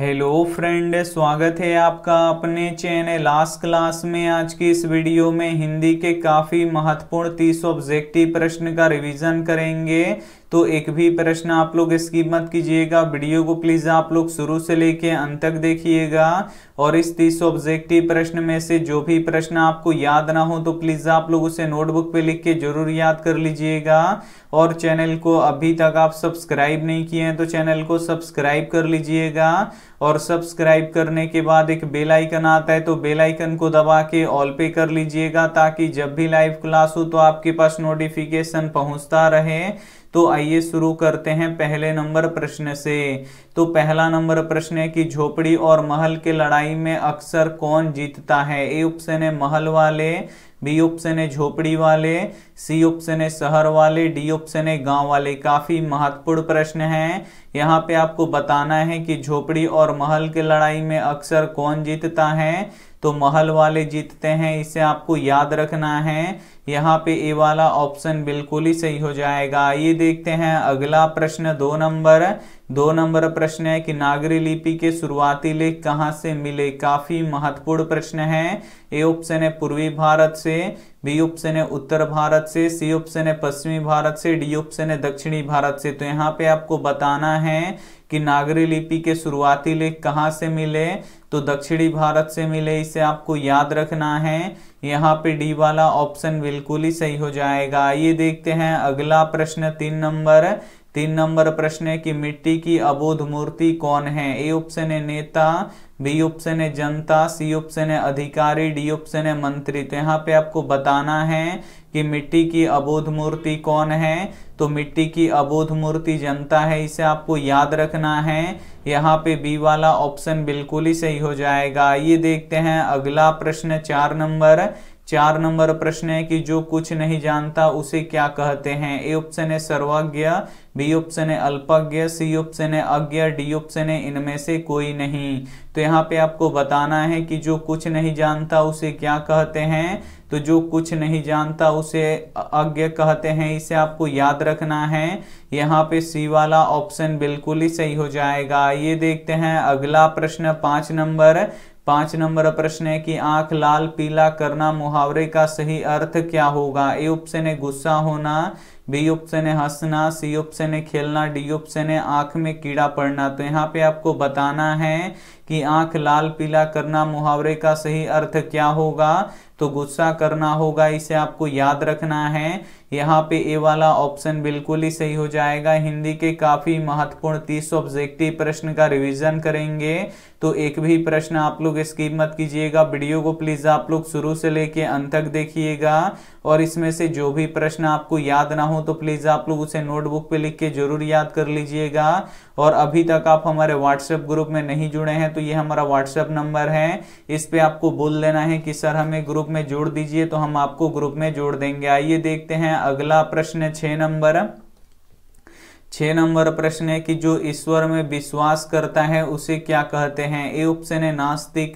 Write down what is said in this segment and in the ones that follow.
Hello friend, स्वागत है आपका अपने चैनल आस्क क्लास में। आज की इस वीडियो में हिंदी के काफ़ी महत्वपूर्ण 30 ऑब्जेक्टिव प्रश्न का रिवीजन करेंगे, तो एक भी प्रश्न आप लोग स्किप मत कीजिएगा। वीडियो को प्लीज़ आप लोग शुरू से लेके अंत तक देखिएगा और इस 30 ऑब्जेक्टिव प्रश्न में से जो भी प्रश्न आपको याद ना हो तो प्लीज़ आप लोग उसे नोटबुक पे लिख के जरूर याद कर लीजिएगा। और चैनल को अभी तक आप सब्सक्राइब नहीं किए हैं तो चैनल को सब्सक्राइब कर लीजिएगा और सब्सक्राइब करने के बाद एक बेल आइकन आता है तो बेल आइकन को दबा के ऑल पे कर लीजिएगा ताकि जब भी लाइव क्लास हो तो आपके पास नोटिफिकेशन पहुंचता रहे। तो आइए शुरू करते हैं पहले नंबर प्रश्न से। तो पहला नंबर प्रश्न है कि झोपड़ी और महल के लड़ाई में अक्सर कौन जीतता है। ए ऑप्शन है महल वाले, बी ऑप्शन है झोपड़ी वाले, सी ऑप्शन है शहर वाले, डी ऑप्शन है गांव वाले। काफ़ी महत्वपूर्ण प्रश्न है, यहाँ पे आपको बताना है कि झोपड़ी और महल के लड़ाई में अक्सर कौन जीतता है। तो महल वाले जीतते हैं, इसे आपको याद रखना है। यहाँ पे ए वाला ऑप्शन बिल्कुल ही सही हो जाएगा। ये देखते हैं अगला प्रश्न, दो नंबर प्रश्न है कि नागरी लिपि के शुरुआती लेख कहाँ से मिले। काफ़ी महत्वपूर्ण प्रश्न है। ए ऑप्शन है पूर्वी भारत से, बी ऑप्शन है उत्तर भारत से, सी ऑप्शन है पश्चिमी भारत से, डी ऑप्शन है दक्षिणी भारत से। तो यहाँ पे आपको बताना है कि नागरी लिपि के शुरुआती लेख कहाँ से मिले। तो दक्षिणी भारत से मिले, इसे आपको याद रखना है। यहाँ पे डी वाला ऑप्शन बिल्कुल ही सही हो जाएगा। ये देखते हैं अगला प्रश्न, तीन नंबर प्रश्न है कि मिट्टी की अबोध मूर्ति कौन है। ए ऑप्शन है नेता, बी ऑप्शन है जनता, सी ऑप्शन है अधिकारी, डी ऑप्शन है मंत्री। तो यहाँ पे आपको बताना है कि मिट्टी की अबोध मूर्ति कौन है। तो मिट्टी की अबोध मूर्ति जनता है, इसे आपको याद रखना है। यहाँ पे बी वाला ऑप्शन बिल्कुल ही सही हो जाएगा। ये देखते हैं अगला प्रश्न, चार नंबर प्रश्न है कि जो कुछ नहीं जानता उसे क्या कहते हैं। ए ऑप्शन है सर्वज्ञ, बी ऑप्शन है अल्पज्ञ, सी ऑप्शन है अज्ञ, डी ऑप्शन है इनमें से कोई नहीं। तो यहाँ पे आपको बताना है कि जो कुछ नहीं जानता उसे क्या कहते हैं। तो जो कुछ नहीं जानता उसे अज्ञ कहते हैं, इसे आपको याद रखना है। यहाँ पे सी वाला ऑप्शन बिल्कुल ही सही हो जाएगा। ये देखते हैं अगला प्रश्न, पाँच नंबर प्रश्न है कि आंख लाल पीला करना मुहावरे का सही अर्थ क्या होगा। ए ऑप्शन है गुस्सा होना, बी ऑप्शन है हंसना, सी ऑप्शन है खेलना, डी ऑप्शन है आंख में कीड़ा पड़ना। तो यहाँ पे आपको बताना है कि आंख लाल पीला करना मुहावरे का सही अर्थ क्या होगा। तो गुस्सा करना होगा, इसे आपको याद रखना है। यहाँ पे ए वाला ऑप्शन बिल्कुल ही सही हो जाएगा। हिंदी के काफ़ी महत्वपूर्ण 30 ऑब्जेक्टिव प्रश्न का रिवीजन करेंगे, तो एक भी प्रश्न आप लोग स्किप मत कीजिएगा। वीडियो को प्लीज़ आप लोग शुरू से लेके अंत तक देखिएगा और इसमें से जो भी प्रश्न आपको याद ना हो तो प्लीज़ आप लोग उसे नोटबुक पे लिख के जरूर याद कर लीजिएगा। और अभी तक आप हमारे व्हाट्सएप ग्रुप में नहीं जुड़े हैं तो ये हमारा व्हाट्सएप नंबर है, इस पर आपको बोल देना है कि सर हमें ग्रुप में जोड़ दीजिए, तो हम आपको ग्रुप में जोड़ देंगे। आइए देखते हैं अगला प्रश्न, छः नंबर प्रश्न है कि जो ईश्वर में विश्वास करता है उसे क्या कहते हैं। ए ऑप्शन है नास्तिक,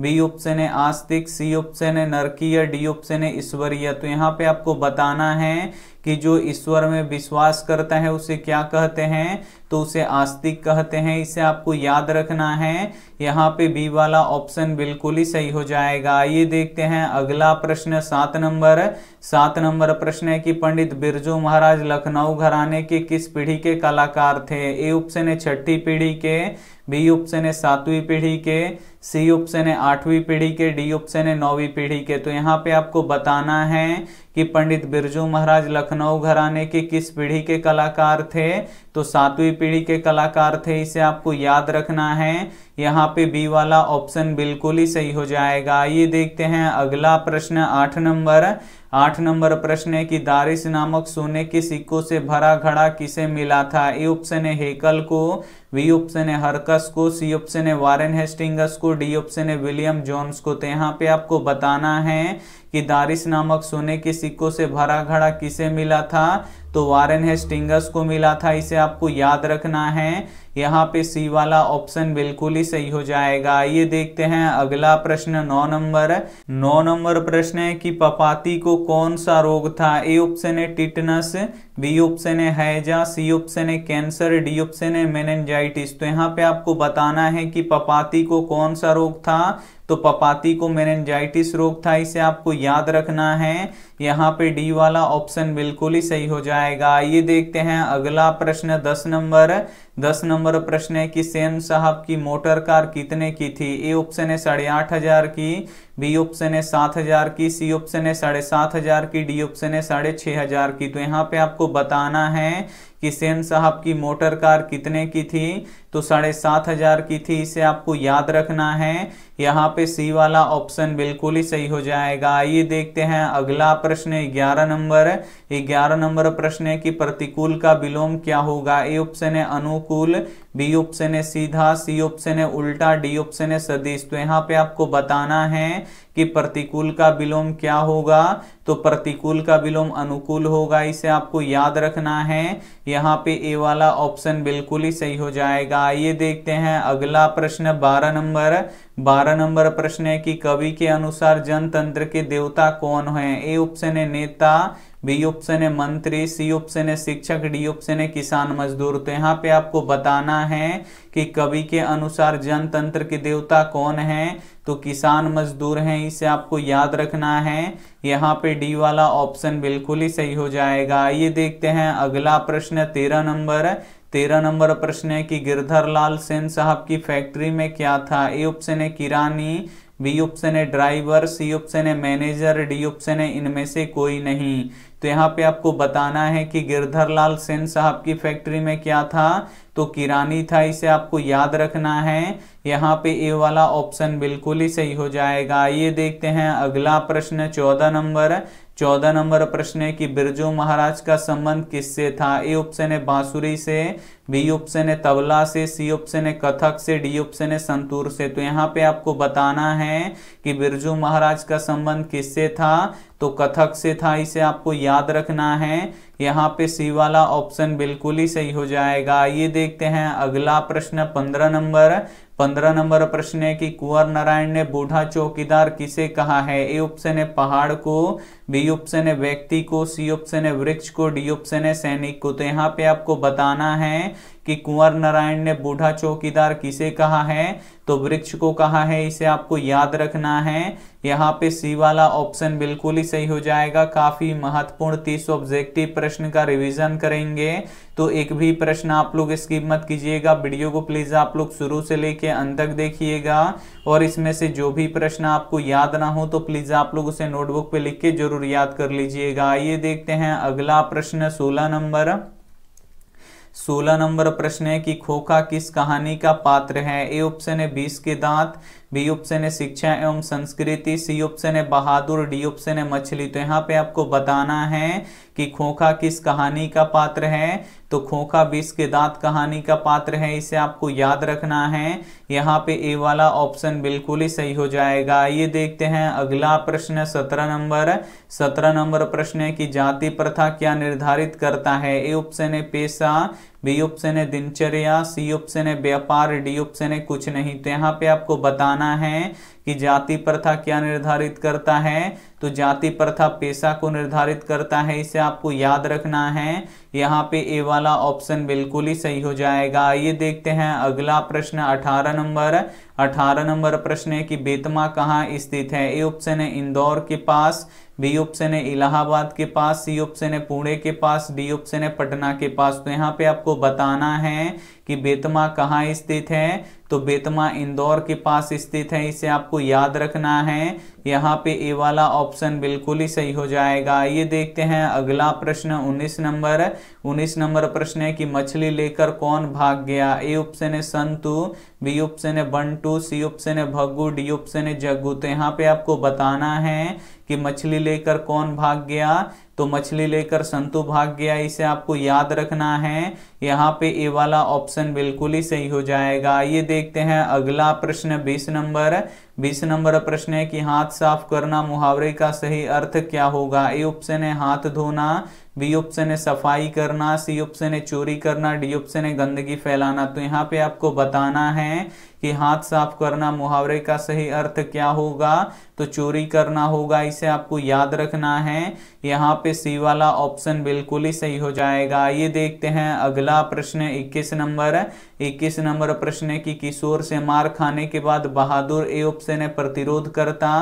बी ऑप्शन है आस्तिक, सी ऑप्शन है नरकीय, डी ऑप्शन है ईश्वरीय। तो यहाँ पे आपको बताना है कि जो ईश्वर में विश्वास करता है उसे क्या कहते हैं। तो उसे आस्तिक कहते हैं, इसे आपको याद रखना है। यहाँ पे बी वाला ऑप्शन बिल्कुल ही सही हो जाएगा। ये देखते हैं अगला प्रश्न, सात नंबर प्रश्न है कि पंडित बिरजू महाराज लखनऊ घराने के किस पीढ़ी के कलाकार थे। ए ऑप्शन है छठी पीढ़ी के, बी ऑप्शन है सातवीं पीढ़ी के, सी ऑप्शन है आठवीं पीढ़ी के, डी ऑप्शन है नौवीं पीढ़ी के। तो यहाँ पे आपको बताना है कि पंडित बिरजू महाराज लखनऊ घराने के किस पीढ़ी के कलाकार थे। तो सातवीं पीढ़ी के कलाकार थे, इसे आपको याद रखना है। यहाँ पे बी वाला ऑप्शन बिल्कुल ही सही हो जाएगा। ये देखते हैं अगला प्रश्न, आठ नंबर प्रश्न है कि दारिश नामक सोने के सिक्कों से भरा घड़ा किसे मिला था। ए ऑप्शन है हेकल को, बी ऑप्शन है हरकस को, सी ऑप्शन है वारेन हेस्टिंग्स को, डी ऑप्शन है विलियम जोन्स को। तो यहाँ पे आपको बताना है कि दारिश नामक सोने के सिक्कों से भरा घड़ा किसे मिला था। तो वारेन हेस्टिंग्स को मिला था, इसे आपको याद रखना है। यहाँ पे सी वाला ऑप्शन बिल्कुल ही सही हो जाएगा। ये देखते हैं अगला प्रश्न 9 नंबर। 9 नंबर प्रश्न है कि पपाती को कौन सा रोग था। ए ऑप्शन है टिटनस, बी ऑप्शन है हैजा, सी ऑप्शन है कैंसर, डी ऑप्शन है मेनिनजाइटिस। तो यहाँ पे आपको बताना है कि पपाती को कौन सा रोग था। तो पपाती को मेनिनजाइटिस रोग था, इसे आपको याद रखना है। यहाँ पे डी वाला ऑप्शन बिल्कुल ही सही हो जाएगा। ये देखते हैं अगला प्रश्न 10 नंबर। 10 नंबर प्रश्न है कि सेन साहब की मोटर कार कितने की थी। ए ऑप्शन है 8,500 की, बी ऑप्शन है 7,000 की, सी ऑप्शन है 7,500 की, डी ऑप्शन है 6,500 की। तो यहाँ पे आपको बताना है कि सेन साहब की मोटर कार कितने की थी। तो 7,500 की थी, इसे आपको याद रखना है। यहाँ पे सी वाला ऑप्शन बिल्कुल ही सही हो जाएगा। ये देखते हैं अगला प्रश्न 11 नंबर। 11 नंबर प्रश्न है कि प्रतिकूल का विलोम क्या होगा। ए ऑप्शन है अनुकूल, बी ऑप्शन है सीधा, सी ऑप्शन है उल्टा, डी ऑप्शन है सदिश। तो यहाँ पे आपको बताना है कि प्रतिकूल का विलोम क्या होगा। तो प्रतिकूल का विलोम अनुकूल होगा, इसे आपको याद रखना है। यहाँ पे ए वाला ऑप्शन बिल्कुल ही सही हो जाएगा। ये देखते हैं अगला प्रश्न 12 नंबर। 12 नंबर प्रश्न है कि कवि के अनुसार जनतंत्र के देवता कौन हैं। ए ऑप्शन है नेता, बी ऑप्शन है मंत्री, सी ऑप्शन है शिक्षक, डी ऑप्शन है किसान मजदूर। तो यहाँ पे आपको बताना है कि कवि के अनुसार जनतंत्र के देवता कौन हैं। तो किसान मजदूर हैं, इसे आपको याद रखना है। यहाँ पे डी वाला ऑप्शन बिल्कुल ही सही हो जाएगा। ये देखते हैं अगला प्रश्न 13 नंबर। 13 नंबर प्रश्न है कि गिरधर लाल सेन साहब की फैक्ट्री में क्या था। ए ऑप्शन है किरानी, बी ऑप्शन है ड्राइवर, सी ऑप्शन है मैनेजर, डी ऑप्शन है इनमें से कोई नहीं। तो यहाँ पे आपको बताना है कि गिरधर लाल सेन साहब की फैक्ट्री में क्या था। तो किरानी था, इसे आपको याद रखना है। यहाँ पे ए वाला ऑप्शन बिल्कुल ही सही हो जाएगा। ये देखते हैं अगला प्रश्न 14 नंबर। 14 नंबर प्रश्न है कि बिरजू महाराज का संबंध किससे था। ए ऑप्शन है बांसुरी से, बी ऑप्शन है तबला से, सी ऑप्शन है कथक से, डी ऑप्शन है संतूर से। तो यहाँ पे आपको बताना है कि बिरजू महाराज का संबंध किससे था। तो कथक से था, इसे आपको याद रखना है। यहाँ पे सी वाला ऑप्शन बिल्कुल ही सही हो जाएगा। ये देखते हैं अगला प्रश्न 15 नंबर। 15 नंबर प्रश्न है कि कुंवर नारायण ने बूढ़ा चौकीदार किसे कहा है। ए ऑप्शन है पहाड़ को, बी ऑप्शन है व्यक्ति को, सी ऑप्शन है वृक्ष को, डी ऑप्शन है सैनिक को। तो यहाँ पे आपको बताना है कि कुंवर नारायण ने बूढ़ा चौकीदार किसे कहा है। तो वृक्ष को कहा है, इसे आपको याद रखना है। यहाँ पे सी वाला ऑप्शन बिल्कुल ही सही हो जाएगा। काफी महत्वपूर्ण 30 ऑब्जेक्टिव प्रश्न का रिवीजन करेंगे, तो एक भी प्रश्न आप लोग स्किप मत कीजिएगा। वीडियो को प्लीज आप लोग शुरू से लेके अंत तक देखिएगा, और इसमें से जो भी प्रश्न आपको याद ना हो तो प्लीज आप लोग उसे नोटबुक पे लिख के जरूर याद कर लीजिएगा। ये देखते हैं अगला प्रश्न 16 नंबर। 16 नंबर प्रश्न है कि खोखा किस कहानी का पात्र है। ए ऑप्शन है 20 के दांत, बी ऑप्शन है शिक्षा एवं संस्कृति, सी ऑप्शन है बहादुर, डी ऑप्शन है मछली। तो यहाँ पे आपको बताना है कि खोखा किस कहानी का पात्र है। तो खोखा 20 के दांत कहानी का पात्र है, इसे आपको याद रखना है। यहाँ पे ए वाला ऑप्शन बिल्कुल ही सही हो जाएगा। ये देखते हैं अगला प्रश्न 17 नंबर। 17 नंबर प्रश्न है कि जाति प्रथा क्या निर्धारित करता है। ए ऑप्शन है पेशा, बी ऑप्शन है दिनचर्या, सी ऑप्शन है व्यापार, डी ऑप्शन है कुछ नहीं। तो यहाँ पे आपको बताना है कि जाति प्रथा क्या निर्धारित करता है। तो जाति प्रथा पेशा को निर्धारित करता है, इसे आपको याद रखना है। यहाँ पे ए वाला ऑप्शन बिल्कुल ही सही हो जाएगा। ये देखते हैं अगला प्रश्न 18 नंबर। 18 नंबर प्रश्न है कि बेतमा कहाँ स्थित है। ए ऑप्शन है इंदौर के पास, बी ऑप्शन है इलाहाबाद के पास, सी ऑप्शन है पुणे के पास, डी ऑप्शन है पटना के पास। तो यहाँ पे आपको बताना है कि बेतमा कहाँ स्थित है। तो बेतमा इंदौर के पास स्थित है, इसे आपको याद रखना है। यहाँ पे ए वाला ऑप्शन बिल्कुल ही सही हो जाएगा। ये देखते हैं अगला प्रश्न 19 नंबर। 19 नंबर प्रश्न है कि मछली लेकर कौन भाग गया। ए ऑप्शन है संतू, बी ऑप्शन है बंटू, सी ऑप्शन है भग्गू, डी ऑप्शन है जग्गू। तो यहाँ पे आपको बताना है कि मछली लेकर कौन भाग गया। तो मछली लेकर संतू भाग गया, इसे आपको याद रखना है। यहाँ पे ए वाला ऑप्शन बिल्कुल ही सही हो जाएगा। ये देखते हैं अगला प्रश्न 20 नंबर। 20 नंबर प्रश्न है कि हाथ साफ करना मुहावरे का सही अर्थ क्या होगा। ए ऑप्शन है हाथ धोना, बी ऑप्शन है सफाई करना, सी ऑप्शन है चोरी करना, डी ऑप्शन है गंदगी फैलाना। तो यहाँ पे आपको बताना है कि हाथ साफ करना मुहावरे का सही अर्थ क्या होगा, तो चोरी करना होगा, इसे आपको याद रखना है। यहाँ पे सी वाला ऑप्शन बिल्कुल ही सही हो जाएगा। ये देखते हैं अगला प्रश्न 21 नंबर। 21 नंबर प्रश्न है कि किशोर से मार खाने के बाद बहादुर, ए ऑप्शन है प्रतिरोध करता,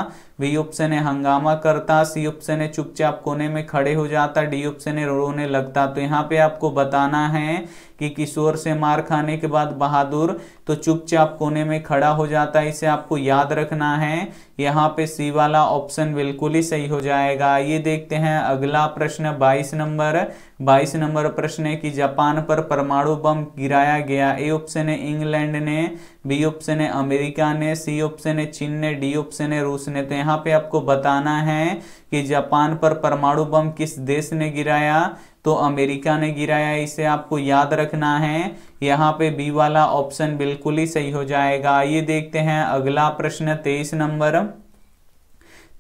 बी ऑप्शन है हंगामा करता, सी ऑप्शन है चुपचाप कोने में खड़े हो जाता, डी ऑप्शन है रोने लगता। तो यहाँ पे आपको बताना है कि किशोर से मार खाने के बाद बहादुर तो चुपचाप कोने में खड़ा हो जाता है, इसे आपको याद रखना है। यहाँ पे सी वाला ऑप्शन बिल्कुल ही सही हो जाएगा। ये देखते हैं अगला प्रश्न 22 नंबर। 22 नंबर प्रश्न है कि जापान पर परमाणु बम गिराया गया, ए ऑप्शन है इंग्लैंड ने, बी ऑप्शन है अमेरिका ने, सी ऑप्शन है चीन ने, डी ऑप्शन है रूस ने। तो यहाँ पे आपको बताना है कि जापान पर परमाणु बम किस देश ने गिराया, तो अमेरिका ने गिराया, इसे आपको याद रखना है। यहाँ पे बी वाला ऑप्शन बिल्कुल ही सही हो जाएगा। ये देखते हैं अगला प्रश्न 23 नंबर।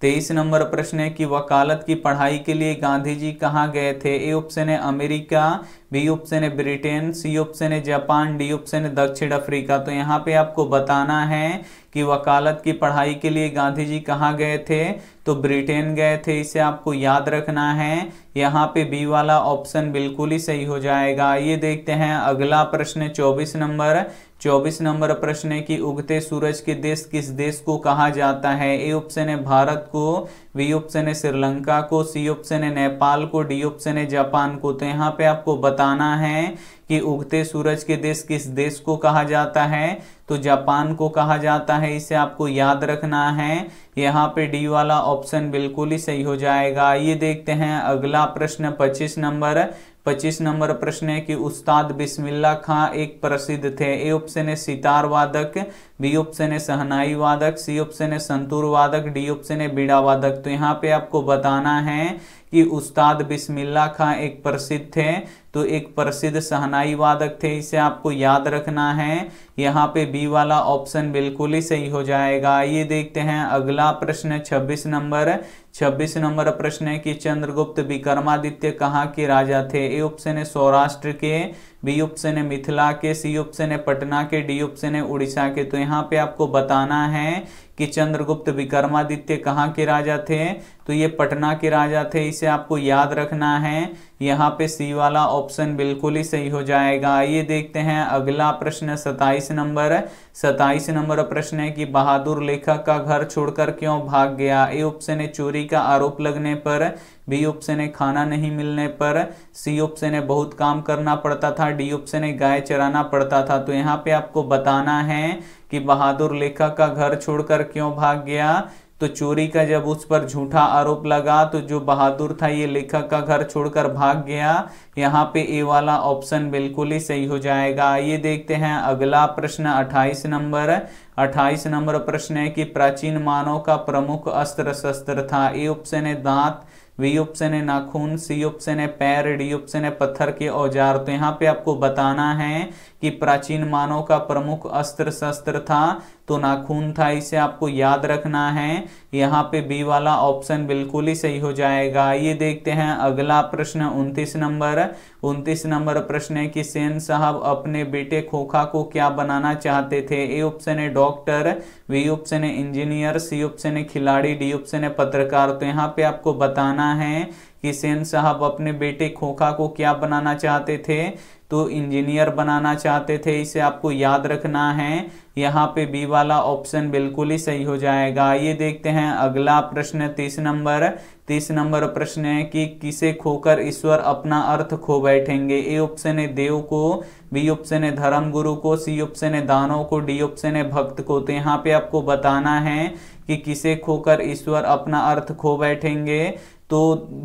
23 नंबर प्रश्न है कि वकालत की पढ़ाई के लिए गांधी जी कहाँ गए थे, ए ऑप्शन है अमेरिका, बी ऑप्शन है ब्रिटेन, सी ऑप्शन है जापान, डी ऑप्शन है दक्षिण अफ्रीका। तो यहाँ पे आपको बताना है कि वकालत की पढ़ाई के लिए गांधी जी कहाँ गए थे, तो ब्रिटेन गए थे, इसे आपको याद रखना है। यहाँ पे बी वाला ऑप्शन बिल्कुल ही सही हो जाएगा। ये देखते हैं अगला प्रश्न 24 नंबर। 24 नंबर प्रश्न है कि उगते सूरज के देश किस देश को कहा जाता है, ए ऑप्शन है भारत को, बी ऑप्शन है श्रीलंका को, सी ऑप्शन है नेपाल को, डी ऑप्शन है जापान को। तो यहाँ पे आपको बताना है कि उगते सूरज के देश किस देश को कहा जाता है, तो जापान को कहा जाता है, इसे आपको याद रखना है। यहाँ पे डी वाला ऑप्शन बिल्कुल ही सही हो जाएगा। ये देखते हैं अगला प्रश्न 25 नंबर। 25 नंबर प्रश्न है कि उस्ताद बिस्मिल्लाह खां एक प्रसिद्ध थे, ए ऑप्शन है सितार वादक, बी ऑप्शन है सहनाई वादक, सी ऑप्शन है संतूर वादक, डी ऑप्शन है बीड़ा वादक। तो यहाँ पे आपको बताना है कि उस्ताद बिस्मिल्लाह खां एक प्रसिद्ध थे, तो एक प्रसिद्ध सहनाई वादक थे, इसे आपको याद रखना है। यहाँ पे बी वाला ऑप्शन बिल्कुल ही सही हो जाएगा। ये देखते हैं अगला प्रश्न 26 नंबर। 26 नंबर प्रश्न है कि चंद्रगुप्त विक्रमादित्य कहाँ के राजा थे, ए ऑप्शन है सौराष्ट्र के, बी ऑप्शन है मिथिला के, सी ऑप्शन है पटना के, डी ऑप्शन है उड़ीसा के। तो यहाँ पे आपको बताना है कि चंद्रगुप्त विक्रमादित्य कहाँ के राजा थे, तो ये पटना के राजा थे, इसे आपको याद रखना है। यहाँ पे सी वाला ऑप्शन बिल्कुल ही सही हो जाएगा। ये देखते हैं अगला प्रश्न 27 नंबर। 27 नंबर प्रश्न है कि बहादुर लेखक का घर छोड़कर क्यों भाग गया, ए ऑप्शन है चोरी का आरोप लगने पर, बी ऑप्शन है खाना नहीं मिलने पर, सी ऑप्शन है बहुत काम करना पड़ता था, डी ऑप्शन है गाय चराना पड़ता था। तो यहाँ पे आपको बताना है कि बहादुर लेखक का घर छोड़कर क्यों भाग गया, तो चोरी का जब उस पर झूठा आरोप लगा तो जो बहादुर था ये लेखक का घर छोड़कर भाग गया। यहाँ पे ए वाला ऑप्शन बिल्कुल ही सही हो जाएगा। ये देखते हैं अगला प्रश्न 28 नंबर। 28 नंबर प्रश्न है कि प्राचीन मानव का प्रमुख अस्त्र शस्त्र था, ए ऑप्शन है दांत, बी ऑप्शन है नाखून, सी ऑप्शन है पैर, डी ऑप्शन है पत्थर के औजार। तो यहाँ पे आपको बताना है कि प्राचीन मानव का प्रमुख अस्त्र शस्त्र था, तो नाखून था, इसे आपको याद रखना है। यहाँ पे बी वाला ऑप्शन बिल्कुल ही सही हो जाएगा। ये देखते हैं अगला प्रश्न 29 नंबर। 29 नंबर प्रश्न है कि सेन साहब अपने बेटे खोखा को क्या बनाना चाहते थे, ए ऑप्शन है डॉक्टर, बी ऑप्शन है इंजीनियर, सी ऑप्शन है खिलाड़ी, डी ऑप्शन है पत्रकार। तो यहाँ पे आपको बताना है कि सेन साहब अपने बेटे खोखा को क्या बनाना चाहते थे, तो इंजीनियर बनाना चाहते थे, इसे आपको याद रखना है। यहाँ पे बी वाला ऑप्शन बिल्कुल ही सही हो जाएगा। ये देखते हैं अगला प्रश्न 30 नंबर। 30 नंबर प्रश्न है कि किसे खोकर ईश्वर अपना अर्थ खो बैठेंगे, ए ऑप्शन है देव को, बी ऑप्शन है धर्म गुरु को, सी ऑप्शन है दानव को, डी ऑप्शन है भक्त को। तो यहाँ पे आपको बताना है कि किसे खोकर ईश्वर अपना अर्थ खो बैठेंगे, तो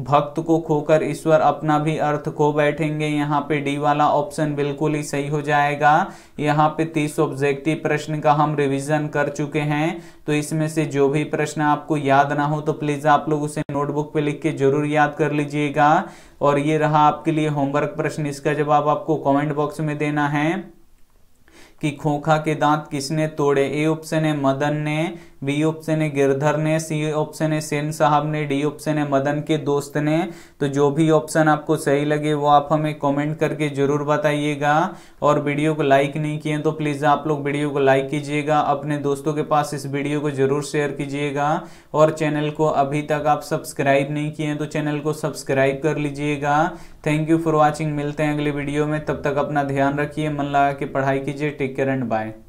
भक्त को खोकर ईश्वर अपना भी अर्थ खो बैठेंगे। यहाँ पे डी वाला ऑप्शन बिल्कुल ही सही हो जाएगा। यहाँ पे 30 ऑब्जेक्टिव प्रश्न का हम रिवीजन कर चुके हैं, तो इसमें से जो भी प्रश्न आपको याद ना हो तो प्लीज़ आप लोग उसे नोटबुक पे लिख के जरूर याद कर लीजिएगा। और ये रहा आपके लिए होमवर्क प्रश्न, इसका जवाब आपको कॉमेंट बॉक्स में देना है कि खोखा के दांत किसने तोड़े, ए ऑप्शन है मदन ने, बी ऑप्शन है गिरधर ने, सी ऑप्शन है सेन साहब ने, डी ऑप्शन है मदन के दोस्त ने। तो जो भी ऑप्शन आपको सही लगे वो आप हमें कमेंट करके जरूर बताइएगा। और वीडियो को लाइक नहीं किए तो प्लीज़ आप लोग वीडियो को लाइक कीजिएगा, अपने दोस्तों के पास इस वीडियो को जरूर शेयर कीजिएगा। और चैनल को अभी तक आप सब्सक्राइब नहीं किए तो चैनल को सब्सक्राइब कर लीजिएगा। थैंक यू फॉर वॉचिंग, मिलते हैं अगले वीडियो में, तब तक अपना ध्यान रखिए, मन लगा के पढ़ाई कीजिए। Take care and bye.